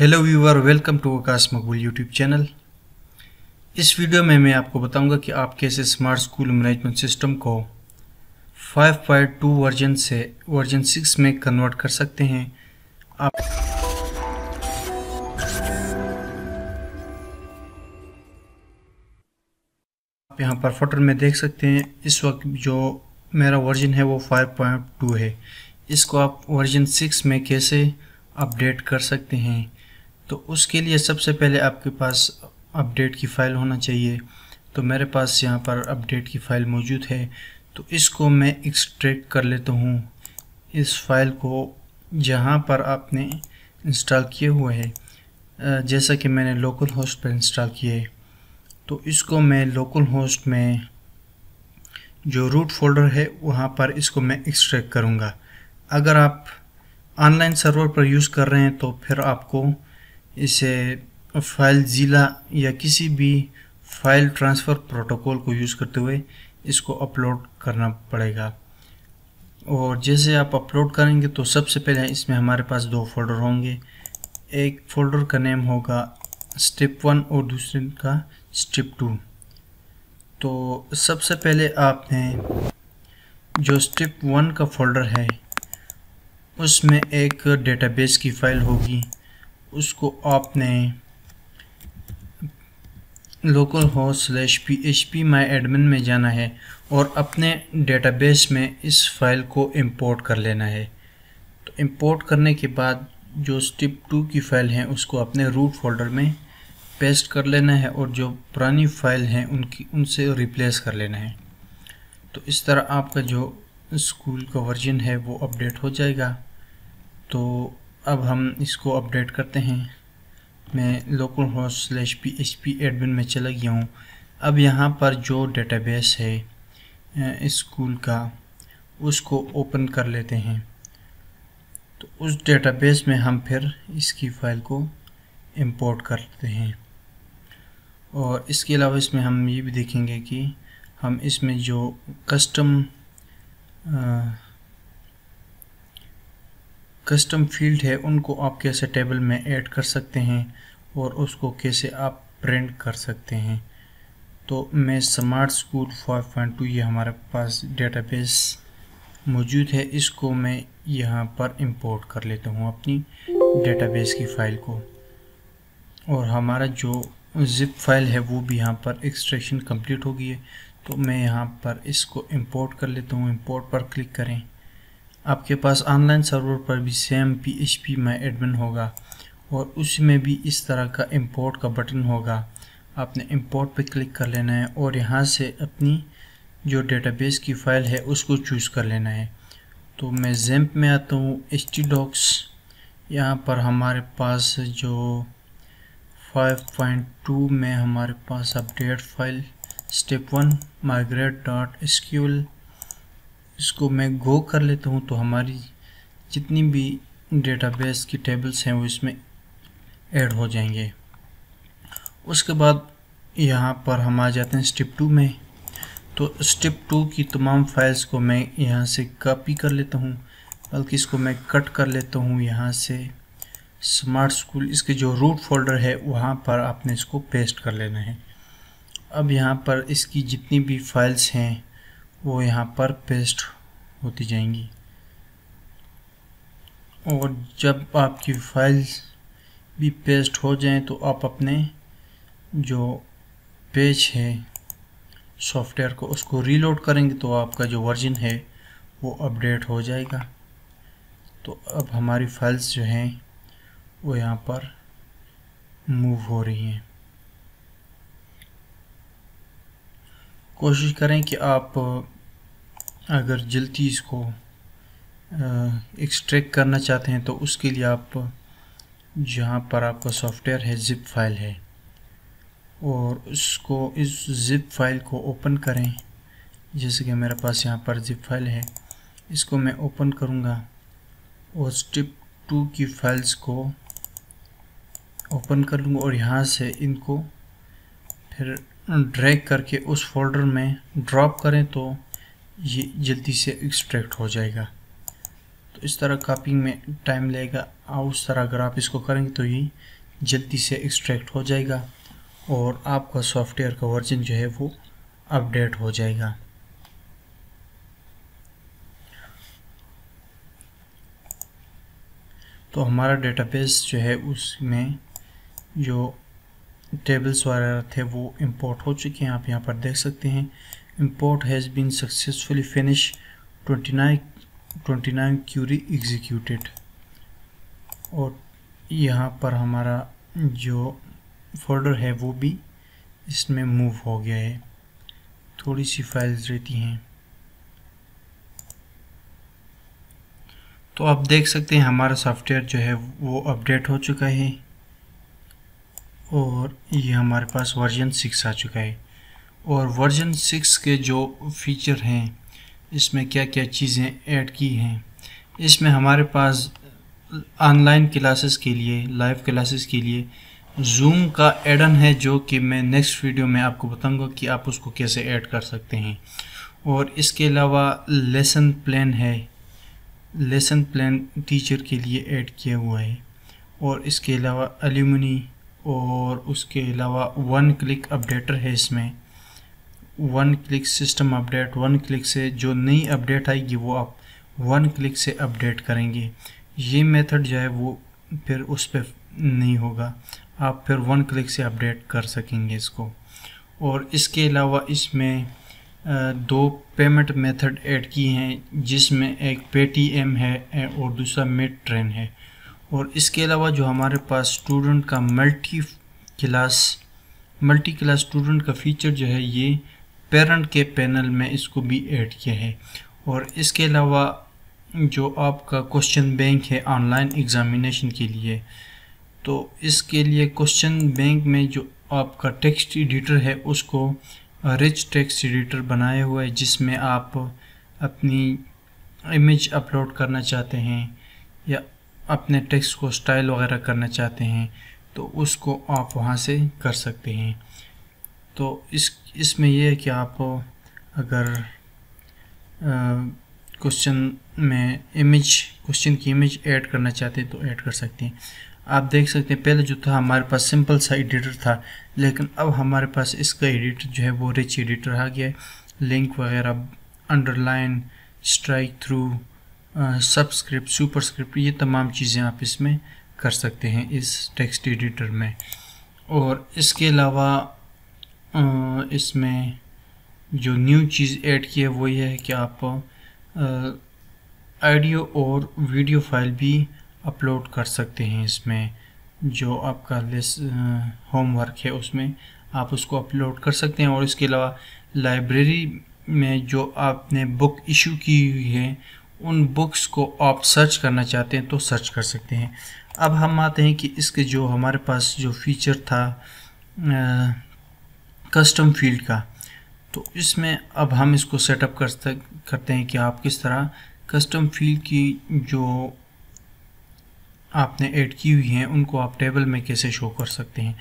Hello viewer, welcome to Akash Maqbool YouTube channel. इस video में मैं आपको बताऊंगा कि आप कैसे स्मार्ट स्कूल मैनेजमेंट सिस्टम को 5.2 वर्जन से वर्जन 6 में कन्वर्ट कर सकते हैं। आप यहाँ पर फोटो में देख सकते हैं, इस वक्त जो मेरा वर्जन है वो 5.2 है। इसको आप वर्जन 6 में कैसे अपडेट कर सकते हैं, तो उसके लिए सबसे पहले आपके पास अपडेट की फ़ाइल होना चाहिए। तो मेरे पास यहाँ पर अपडेट की फ़ाइल मौजूद है, तो इसको मैं एक्सट्रैक्ट कर लेता हूँ। इस फाइल को जहाँ पर आपने इंस्टॉल किए हुए है, जैसा कि मैंने लोकल होस्ट पर इंस्टॉल किए, तो इसको मैं लोकल होस्ट में जो रूट फोल्डर है वहाँ पर इसको मैं एक्सट्रैक्ट करूँगा। अगर आप ऑनलाइन सर्वर पर यूज़ कर रहे हैं तो फिर आपको इसे फाइल ज़िला या किसी भी फाइल ट्रांसफ़र प्रोटोकॉल को यूज़ करते हुए इसको अपलोड करना पड़ेगा। और जैसे आप अपलोड करेंगे तो सबसे पहले इसमें हमारे पास दो फोल्डर होंगे। एक फ़ोल्डर का नेम होगा स्टेप 1 और दूसरे का स्टेप 2। तो सबसे पहले आपने जो स्टेप 1 का फोल्डर है उसमें एक डेटाबेस की फ़ाइल होगी, उसको आपने localhost/phpMyAdmin में जाना है और अपने डेटाबेस में इस फाइल को इंपोर्ट कर लेना है। तो इंपोर्ट करने के बाद जो स्टेप 2 की फ़ाइल है उसको अपने रूट फोल्डर में पेस्ट कर लेना है और जो पुरानी फ़ाइल हैं उनसे रिप्लेस कर लेना है। तो इस तरह आपका जो स्कूल का वर्जन है वो अपडेट हो जाएगा। तो अब हम इसको अपडेट करते हैं। मैं localhost/php admin में चला गया हूँ। अब यहाँ पर जो डेटाबेस है इस स्कूल का उसको ओपन कर लेते हैं। तो उस डेटाबेस में हम फिर इसकी फ़ाइल को इंपोर्ट करते हैं। और इसके अलावा इसमें हम ये भी देखेंगे कि हम इसमें जो कस्टम फील्ड है उनको आप कैसे टेबल में ऐड कर सकते हैं और उसको कैसे आप प्रिंट कर सकते हैं। तो मैं स्मार्ट स्कूल 5.2 ये हमारे पास डेटाबेस मौजूद है, इसको मैं यहाँ पर इंपोर्ट कर लेता हूँ अपनी डेटाबेस की फ़ाइल को। और हमारा जो जिप फाइल है वो भी यहाँ पर एक्सट्रैक्शन कंप्लीट हो गई है। तो मैं यहाँ पर इसको इंपोर्ट कर लेता हूँ। इंपोर्ट पर क्लिक करें। आपके पास ऑनलाइन सर्वर पर भी सेम phpMyAdmin होगा और उसमें भी इस तरह का इंपोर्ट का बटन होगा। आपने इंपोर्ट पर क्लिक कर लेना है और यहाँ से अपनी जो डेटाबेस की फ़ाइल है उसको चूज़ कर लेना है। तो मैं ज़ेम्प में आता हूँ, htdocs। यहाँ पर हमारे पास जो 5.2 में हमारे पास अपडेट फाइल स्टेप 1 migrate.sql, इसको मैं गो कर लेता हूँ। तो हमारी जितनी भी डेटाबेस की टेबल्स हैं वो इसमें ऐड हो जाएंगे। उसके बाद यहाँ पर हम आ जाते हैं स्टेप 2 में। तो स्टेप 2 की तमाम फाइल्स को मैं यहाँ से कॉपी कर लेता हूँ, बल्कि इसको मैं कट कर लेता हूँ। यहाँ से स्मार्ट स्कूल इसके जो रूट फोल्डर है वहाँ पर आपने इसको पेस्ट कर लेना है। अब यहाँ पर इसकी जितनी भी फाइल्स हैं वो यहाँ पर पेस्ट होती जाएंगी। और जब आपकी फाइल्स भी पेस्ट हो जाएं तो आप अपने जो पेज है सॉफ्टवेयर को उसको रीलोड करेंगे तो आपका जो वर्जन है वो अपडेट हो जाएगा। तो अब हमारी फाइल्स जो हैं वो यहाँ पर मूव हो रही हैं। कोशिश करें कि आप अगर जल्दी इसको एक्सट्रैक्ट करना चाहते हैं तो उसके लिए आप जहाँ पर आपका सॉफ्टवेयर है ज़िप फाइल है और उसको इस ज़िप फाइल को ओपन करें। जैसे कि मेरे पास यहाँ पर ज़िप फाइल है, इसको मैं ओपन करूँगा और स्टेप 2 की फाइल्स को ओपन कर लूँगा और यहाँ से इनको फिर ड्रैग करके उस फोल्डर में ड्रॉप करें तो ये जल्दी से एक्सट्रैक्ट हो जाएगा। तो इस तरह कापिंग में टाइम लगेगा और उस तरह अगर आप इसको करेंगे तो ये जल्दी से एक्सट्रैक्ट हो जाएगा और आपका सॉफ्टवेयर का वर्जन जो है वो अपडेट हो जाएगा। तो हमारा डेटाबेस जो है उसमें जो टेबल्स वगैरह थे वो इंपोर्ट हो चुके हैं। आप यहाँ पर देख सकते हैं import has been successfully finish 29 query executed. और यहाँ पर हमारा जो फोल्डर है वो भी इसमें मूव हो गया है। थोड़ी सी फाइल्स रहती हैं। तो आप देख सकते हैं हमारा सॉफ्टवेयर जो है वो अपडेट हो चुका है और ये हमारे पास वर्जन 6 आ चुका है। और वर्जन 6 के जो फीचर हैं इसमें क्या क्या चीज़ें ऐड की हैं, इसमें हमारे पास ऑनलाइन क्लासेस के लिए, लाइव क्लासेस के लिए ज़ूम का एडन है जो कि मैं नेक्स्ट वीडियो में आपको बताऊंगा कि आप उसको कैसे ऐड कर सकते हैं। और इसके अलावा लेसन प्लान है, लेसन प्लान टीचर के लिए ऐड किया हुआ है। और इसके अलावा एल्यूमिनी और उसके अलावा वन क्लिक अपडेटर है। इसमें one click system update, one click से जो नई अपडेट आएगी वो आप वन क्लिक से अपडेट करेंगे। ये मेथड जो है वो फिर उस पर नहीं होगा, आप फिर वन क्लिक से अपडेट कर सकेंगे इसको। और इसके अलावा इसमें दो पेमेंट मेथड ऐड किए हैं जिसमें एक पेटीएम है और दूसरा मेट ट्रेन है। और इसके अलावा जो हमारे पास स्टूडेंट का मल्टी क्लास स्टूडेंट का फीचर जो है ये पेरेंट के पैनल में इसको भी ऐड किया है। और इसके अलावा जो आपका क्वेश्चन बैंक है ऑनलाइन एग्ज़ामिनेशन के लिए, तो इसके लिए क्वेश्चन बैंक में जो आपका टेक्स्ट एडिटर है उसको रिच टेक्स्ट एडिटर बनाया हुआ है जिसमें आप अपनी इमेज अपलोड करना चाहते हैं या अपने टेक्स्ट को स्टाइल वगैरह करना चाहते हैं तो उसको आप वहां से कर सकते हैं। तो इसमें यह है कि आप अगर क्वेश्चन में क्वेश्चन की इमेज ऐड करना चाहते हैं तो ऐड कर सकते हैं। आप देख सकते हैं पहले जो था हमारे पास सिंपल सा एडिटर था, लेकिन अब हमारे पास इसका एडिटर जो है वो रिच एडिटर आ गया है। लिंक वगैरह, underline, strike through, subscript, superscript, ये तमाम चीज़ें आप इसमें कर सकते हैं इस टेक्स्ट एडिटर में। और इसके अलावा इसमें जो न्यू चीज़ ऐड की है वो ये है कि आप ऑडियो और वीडियो फाइल भी अपलोड कर सकते हैं। इसमें जो आपका होमवर्क है उसमें आप उसको अपलोड कर सकते हैं। और इसके अलावा लाइब्रेरी में जो आपने बुक इशू की हुई है उन बुक्स को आप सर्च करना चाहते हैं तो सर्च कर सकते हैं। अब हम आते हैं कि इसके जो हमारे पास जो फीचर था कस्टम फील्ड का, तो इसमें अब हम इसको सेटअप करते हैं कि आप किस तरह कस्टम फील्ड की जो आपने ऐड की हुई हैं उनको आप टेबल में कैसे शो कर सकते हैं।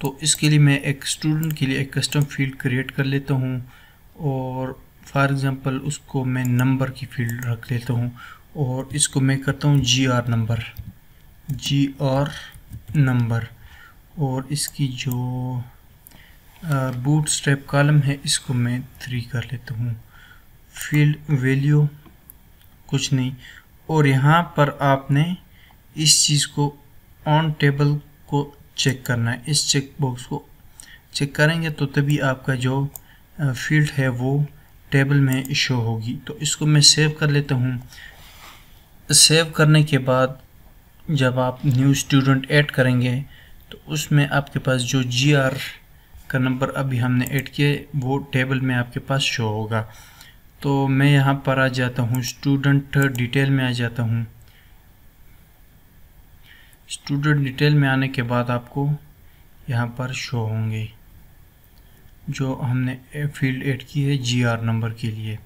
तो इसके लिए मैं एक स्टूडेंट के लिए एक कस्टम फील्ड क्रिएट कर लेता हूं और फॉर एग्ज़ाम्पल उसको मैं नंबर की फील्ड रख लेता हूं और इसको मैं करता हूं जी आर नंबर। और इसकी जो बूटस्ट्रैप कॉलम है इसको मैं 3 कर लेता हूं। फील्ड वैल्यू कुछ नहीं। और यहाँ पर आपने इस चीज़ को ऑन टेबल को चेक करना है, इस चेक बॉक्स को चेक करेंगे तो तभी आपका जो फील्ड है वो टेबल में शो होगी। तो इसको मैं सेव कर लेता हूँ। सेव करने के बाद जब आप न्यू स्टूडेंट ऐड करेंगे तो उसमें आपके पास जो जीआर का नंबर अभी हमने ऐड किए वो टेबल में आपके पास शो होगा। तो मैं यहाँ पर आ जाता हूँ, स्टूडेंट डिटेल में आ जाता हूँ। स्टूडेंट डिटेल में आने के बाद आपको यहाँ पर शो होंगे जो हमने फील्ड ऐड की है जीआर नंबर के लिए।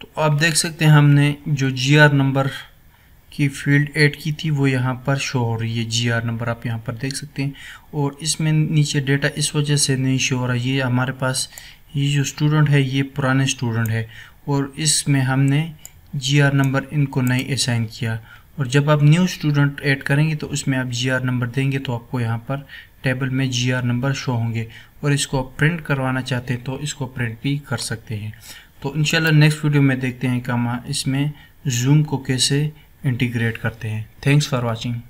तो आप देख सकते हैं हमने जो जीआर नंबर की फील्ड ऐड की थी वो यहाँ पर शो हो रही है। जीआर नंबर आप यहाँ पर देख सकते हैं और इसमें नीचे डेटा इस वजह से नहीं शो हो रहा है, ये हमारे पास ये जो स्टूडेंट है ये पुराने स्टूडेंट है और इसमें हमने जीआर नंबर इनको नहीं असाइन किया। और जब आप न्यू स्टूडेंट ऐड करेंगे तो उसमें आप जीआर नंबर देंगे तो आपको यहाँ पर टेबल में जीआर नंबर शो होंगे। और इसको आप प्रिंट करवाना चाहते हैं तो इसको प्रिंट भी कर सकते हैं। तो इंशाल्लाह नेक्स्ट वीडियो में देखते हैं कि हम इसमें ज़ूम को कैसे इंटीग्रेट करते हैं। Thanks for watching.